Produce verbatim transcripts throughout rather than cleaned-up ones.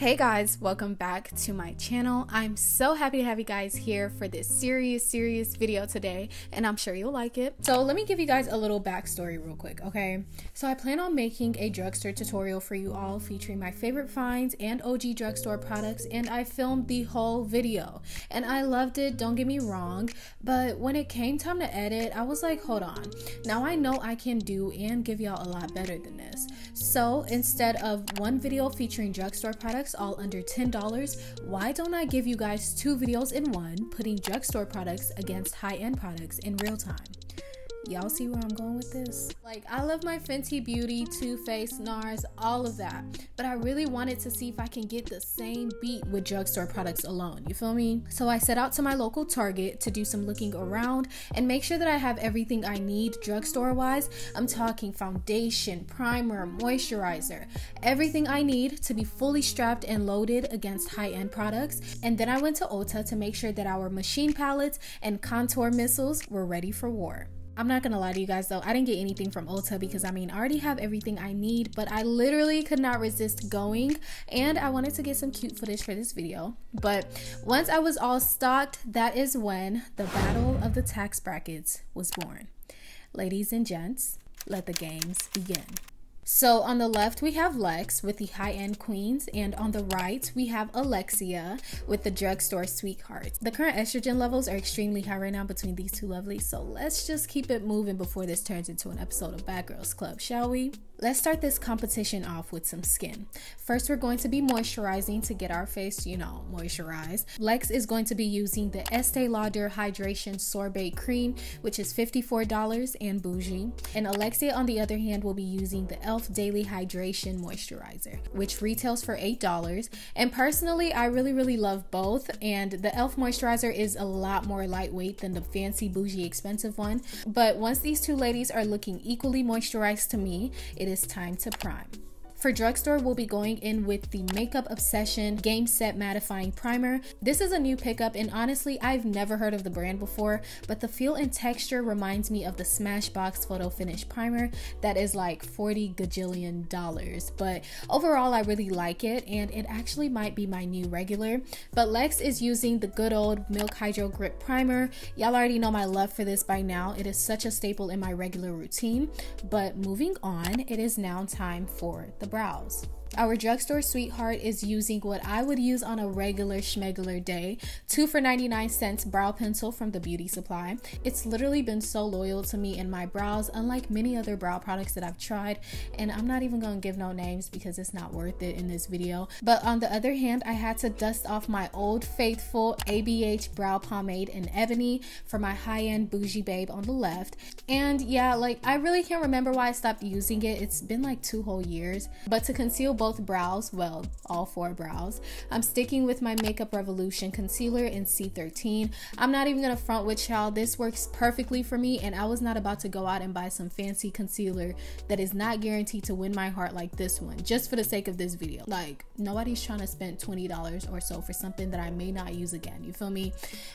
Hey guys, welcome back to my channel. I'm so happy to have you guys here for this serious serious video today, and I'm sure you'll like it. So let me give you guys a little backstory real quick. Okay, so I plan on making a drugstore tutorial for you all featuring my favorite finds and O G drugstore products, and I filmed the whole video and I loved it, don't get me wrong, but when it came time to edit I was like, hold on, now I know I can do and give y'all a lot better than this. So instead of one video featuring drugstore products all under ten dollars, why don't I give you guys two videos in one, putting drugstore products against high-end products in real time? Y'all see where I'm going with this? Like, I love my Fenty Beauty, Too Faced, NARS, all of that, but I really wanted to see if I can get the same beat with drugstore products alone, you feel me? So I set out to my local Target to do some looking around and make sure that I have everything I need drugstore wise. I'm talking foundation, primer, moisturizer, everything I need to be fully strapped and loaded against high-end products. And then I went to Ulta to make sure that our machine palettes and contour missiles were ready for war. I'm not gonna lie to you guys though, I didn't get anything from Ulta because I mean I already have everything I need, but I literally could not resist going and I wanted to get some cute footage for this video. But once I was all stocked, that is when the battle of the tax brackets was born. Ladies and gents, let the games begin. So on the left we have Lex with the high-end queens, and on the right we have Alexia with the drugstore sweethearts. The current estrogen levels are extremely high right now between these two lovelies, so let's just keep it moving before this turns into an episode of Bad Girls Club, shall we? Let's start this competition off with some skin. First, we're going to be moisturizing to get our face, you know, moisturized. Lex is going to be using the Estee Lauder Hydration Sorbet Cream, which is fifty-four dollars and bougie. And Alexia, on the other hand, will be using the elf Daily Hydration Moisturizer, which retails for eight dollars. And personally, I really, really love both. And the elf moisturizer is a lot more lightweight than the fancy, bougie, expensive one. But once these two ladies are looking equally moisturized to me, it It is time to prime. For drugstore, we'll be going in with the Makeup Obsession Game Set Mattifying Primer. This is a new pickup, and honestly, I've never heard of the brand before, but the feel and texture reminds me of the Smashbox Photo Finish Primer that is like forty gajillion dollars. But overall, I really like it, and it actually might be my new regular. But Lex is using the good old Milk Hydro Grip Primer. Y'all already know my love for this by now. It is such a staple in my regular routine. But moving on, it is now time for the brows. Our drugstore sweetheart is using what I would use on a regular schmegular day, two for ninety-nine cents brow pencil from the beauty supply. It's literally been so loyal to me and my brows, unlike many other brow products that I've tried, and I'm not even gonna give no names because it's not worth it in this video. But on the other hand, I had to dust off my old faithful A B H brow pomade in ebony for my high-end bougie babe on the left. And yeah, like I really can't remember why I stopped using it. It's been like two whole years. But to conceal both brows, well, all four brows, I'm sticking with my Makeup Revolution concealer in C thirteen. I'm not even gonna front with y'all, this works perfectly for me, and I was not about to go out and buy some fancy concealer that is not guaranteed to win my heart like this one, just for the sake of this video. Like, nobody's trying to spend twenty dollars or so for something that I may not use again, you feel me?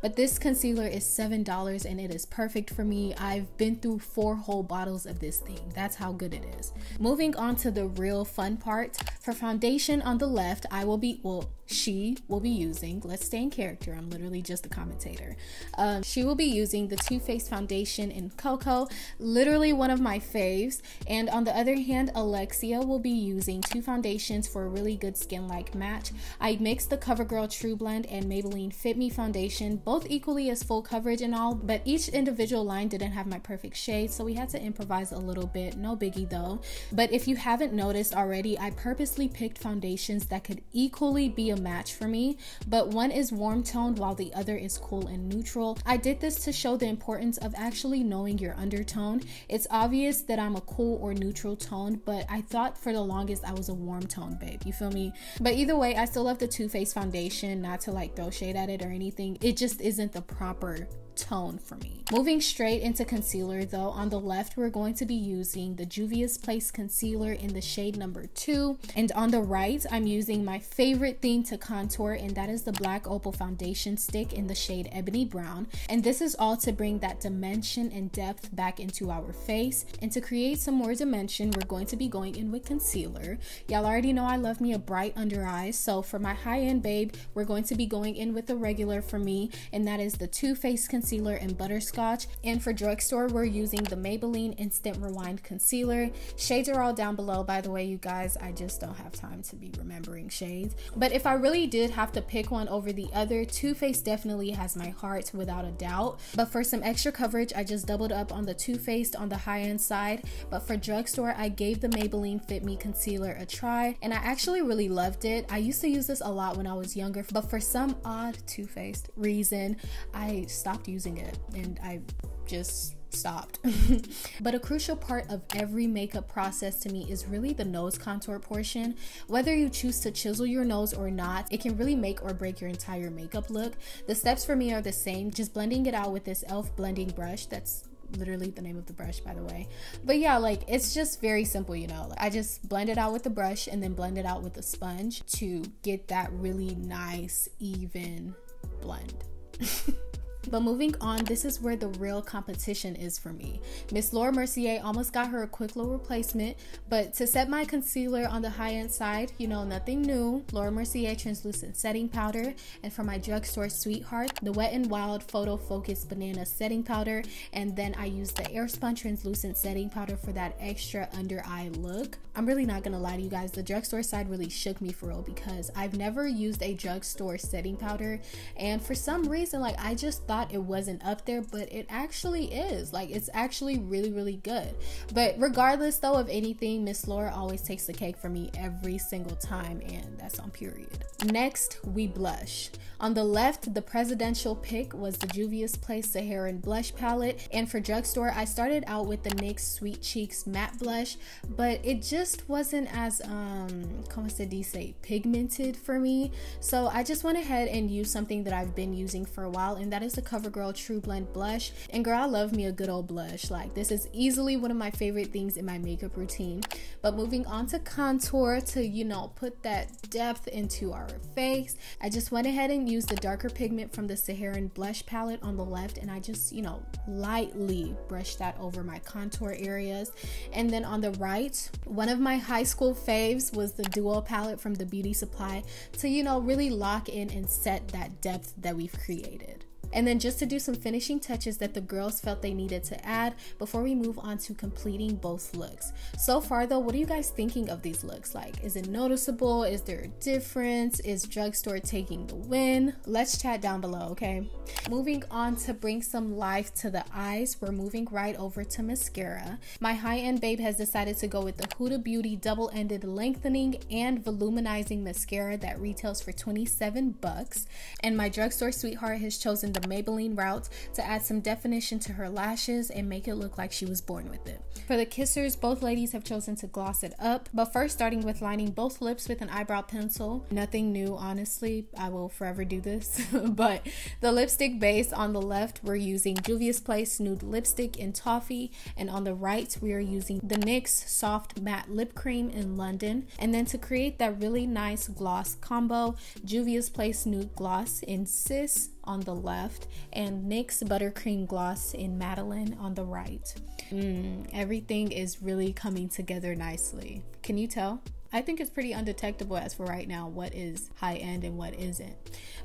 But this concealer is seven dollars and it is perfect for me. I've been through four whole bottles of this thing, that's how good it is. Moving on to the real fun part. For foundation, on the left, I will be, well, she will be using, let's stay in character, I'm literally just a commentator. Um, she will be using the Too Faced Foundation in Cocoa, literally one of my faves. And on the other hand, Alexia will be using two foundations for a really good skin-like match. I mixed the CoverGirl True Blend and Maybelline Fit Me Foundation, both equally as full coverage and all, but each individual line didn't have my perfect shade, so we had to improvise a little bit, no biggie though. But if you haven't noticed already, I purposely picked foundations that could equally be a match for me, but one is warm toned while the other is cool and neutral. I did this to show the importance of actually knowing your undertone. It's obvious that I'm a cool or neutral tone, but I thought for the longest I was a warm tone babe, you feel me? But either way, I still love the Too Faced foundation, not to like throw shade at it or anything, it just isn't the proper tone for me. Moving straight into concealer though, on the left we're going to be using the Juvia's Place concealer in the shade number two, and on the right I'm using my favorite thing to contour, and that is the Black Opal foundation stick in the shade Ebony Brown. And this is all to bring that dimension and depth back into our face. And to create some more dimension, we're going to be going in with concealer. Y'all already know I love me a bright under eye, so for my high-end babe, we're going to be going in with the regular for me, and that is the Too Faced concealer in Butterscotch. And for drugstore, we're using the Maybelline Instant Rewind concealer. Shades are all down below, by the way, you guys. I just don't have time to be remembering shades. But if I really did have to pick one over the other, Too Faced definitely has my heart without a doubt. But for some extra coverage, I just doubled up on the Too Faced on the high-end side. But for drugstore, I gave the Maybelline Fit Me concealer a try, and I actually really loved it. I used to use this a lot when I was younger, but for some odd Too Faced reason, I stopped using it, and I just stopped. But a crucial part of every makeup process to me is really the nose contour portion. Whether you choose to chisel your nose or not, it can really make or break your entire makeup look. The steps for me are the same, just blending it out with this elf blending brush. That's literally the name of the brush, by the way. But yeah, like, it's just very simple, you know. Like, I just blend it out with the brush and then blend it out with a sponge to get that really nice even blend. But moving on, this is where the real competition is for me. Miss Laura Mercier almost got her a quick little replacement, but to set my concealer on the high-end side, you know, nothing new. Laura Mercier Translucent Setting Powder, and for my drugstore sweetheart, the Wet n Wild Photo Focus Banana Setting Powder, and then I used the Airspun Translucent Setting Powder for that extra under-eye look. I'm really not gonna lie to you guys, the drugstore side really shook me for real, because I've never used a drugstore setting powder, and for some reason, like, I just thought it wasn't up there, but it actually is. Like, it's actually really, really good. But regardless though of anything, Miss Laura always takes the cake for me every single time, and that's on period. Next, we blush. On the left, the presidential pick was the Juvia's Place Saharan Blush Palette, and for drugstore, I started out with the N Y X Sweet Cheeks Matte Blush, but it just wasn't as um, como se dice, pigmented for me. So I just went ahead and used something that I've been using for a while, and that is the CoverGirl True Blend Blush. And girl, I love me a good old blush. Like, this is easily one of my favorite things in my makeup routine. But moving on to contour, to, you know, put that depth into our face, I just went ahead and used the darker pigment from the Saharan Blush Palette on the left, and I just, you know, lightly brushed that over my contour areas. And then on the right, one of my high school faves was the Duo Palette from the Beauty Supply to, you know, really lock in and set that depth that we've created. And then just to do some finishing touches that the girls felt they needed to add before we move on to completing both looks. So far though, what are you guys thinking of these looks? Like, is it noticeable? Is there a difference? Is drugstore taking the win? Let's chat down below, okay? Moving on to bring some life to the eyes, we're moving right over to mascara. My high-end babe has decided to go with the Huda Beauty double-ended lengthening and voluminizing mascara that retails for twenty-seven bucks. And my drugstore sweetheart has chosen the the Maybelline route to add some definition to her lashes and make it look like she was born with it. For the kissers, both ladies have chosen to gloss it up, but first starting with lining both lips with an eyebrow pencil. Nothing new, honestly, I will forever do this. But the lipstick base, on the left we're using Juvia's Place Nude Lipstick in Toffee, and on the right we are using the N Y X Soft Matte Lip Cream in London. And then to create that really nice gloss combo, Juvia's Place Nude Gloss in Sis on the left, and N Y X Buttercream Gloss in Madeline on the right. Mm, everything is really coming together nicely. Can you tell? I think it's pretty undetectable as for right now what is high-end and what isn't.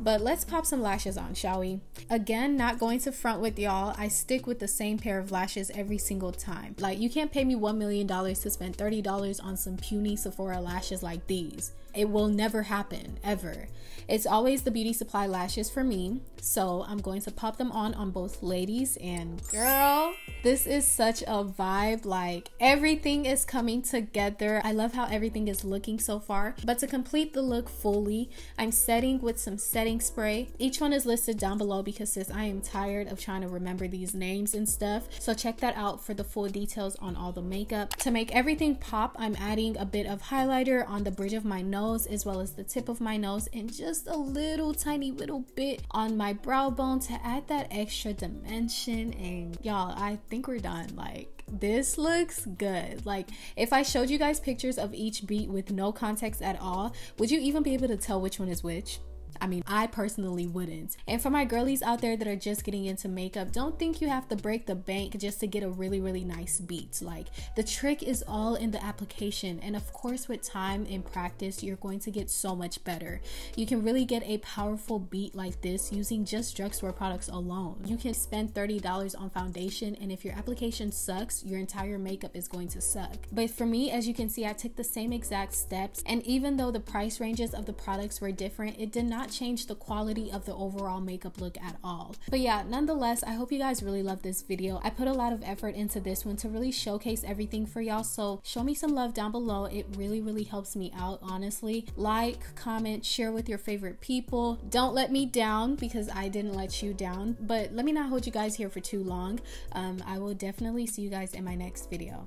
But let's pop some lashes on, shall we? Again, not going to front with y'all, I stick with the same pair of lashes every single time. Like, you can't pay me one million dollars to spend thirty dollars on some puny Sephora lashes like these. It will never happen, ever. It's always the Beauty Supply lashes for me. So I'm going to pop them on on both ladies, and girl, this is such a vibe. Like, everything is coming together. I love how everything is looking so far. But to complete the look fully, I'm setting with some setting spray. Each one is listed down below because, sis, I am tired of trying to remember these names and stuff, so check that out for the full details on all the makeup. To make everything pop, I'm adding a bit of highlighter on the bridge of my nose nose as well as the tip of my nose, and just a little tiny little bit on my brow bone to add that extra dimension. And y'all, I think we're done. Like, this looks good. Like, if I showed you guys pictures of each beat with no context at all, would you even be able to tell which one is which? I mean, I personally wouldn't. And for my girlies out there that are just getting into makeup, don't think you have to break the bank just to get a really, really nice beat. Like, the trick is all in the application. And of course, with time and practice, you're going to get so much better. You can really get a powerful beat like this using just drugstore products alone. You can spend thirty dollars on foundation, and if your application sucks, your entire makeup is going to suck. But for me, as you can see, I took the same exact steps. And even though the price ranges of the products were different, it did not change the quality of the overall makeup look at all. But yeah, nonetheless, I hope you guys really love this video. I put a lot of effort into this one to really showcase everything for y'all, so show me some love down below. It really, really helps me out, honestly. Like, comment, share with your favorite people. Don't let me down, because I didn't let you down. But let me not hold you guys here for too long. um I will definitely see you guys in my next video.